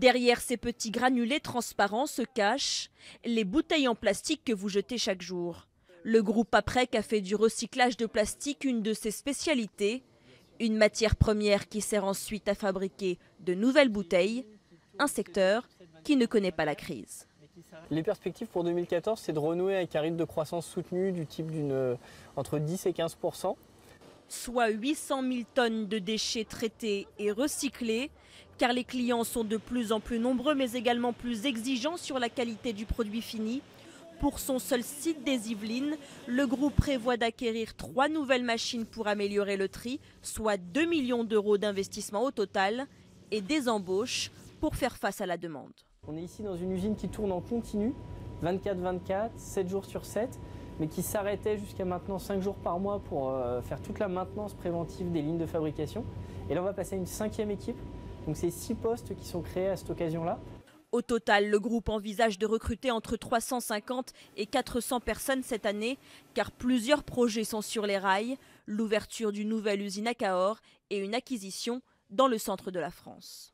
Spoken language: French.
Derrière ces petits granulés transparents se cachent les bouteilles en plastique que vous jetez chaque jour. Le groupe APREC a fait du recyclage de plastique une de ses spécialités, une matière première qui sert ensuite à fabriquer de nouvelles bouteilles, un secteur qui ne connaît pas la crise. Les perspectives pour 2014, c'est de renouer avec un rythme de croissance soutenu du type entre 10 et 15%. Soit 800 000 tonnes de déchets traités et recyclés, car les clients sont de plus en plus nombreux, mais également plus exigeants sur la qualité du produit fini. Pour son seul site des Yvelines, le groupe prévoit d'acquérir 3 nouvelles machines pour améliorer le tri, soit 2 millions d'euros d'investissement au total, et des embauches pour faire face à la demande. On est ici dans une usine qui tourne en continu, 24/24, 7 jours sur 7, mais qui s'arrêtait jusqu'à maintenant 5 jours par mois pour faire toute la maintenance préventive des lignes de fabrication. Et là, on va passer à une 5e équipe, donc c'est 6 postes qui sont créés à cette occasion-là. Au total, le groupe envisage de recruter entre 350 et 400 personnes cette année, car plusieurs projets sont sur les rails, l'ouverture d'une nouvelle usine à Cahors et une acquisition dans le centre de la France.